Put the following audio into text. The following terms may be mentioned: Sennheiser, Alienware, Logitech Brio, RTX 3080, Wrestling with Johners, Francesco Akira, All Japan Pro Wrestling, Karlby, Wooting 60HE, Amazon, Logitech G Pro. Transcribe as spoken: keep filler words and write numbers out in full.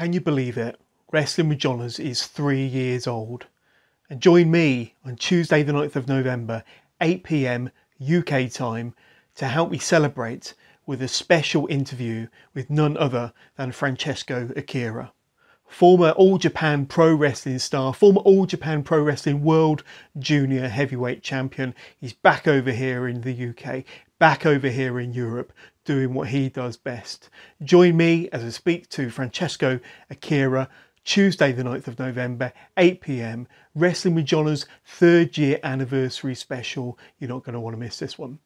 Can you believe it? Wrestling with Johners is three years old. And join me on Tuesday the ninth of November, eight p m U K time, to help me celebrate with a special interview with none other than Francesco Akira. Former All Japan Pro Wrestling star, former All Japan Pro Wrestling World Junior Heavyweight Champion. He's back over here in the U K, back over here in Europe, doing what he does best. Join me as I speak to Francesco Akira, Tuesday the ninth of November, eight p m, Wrestling with Johners third year anniversary special. You're not going to want to miss this one.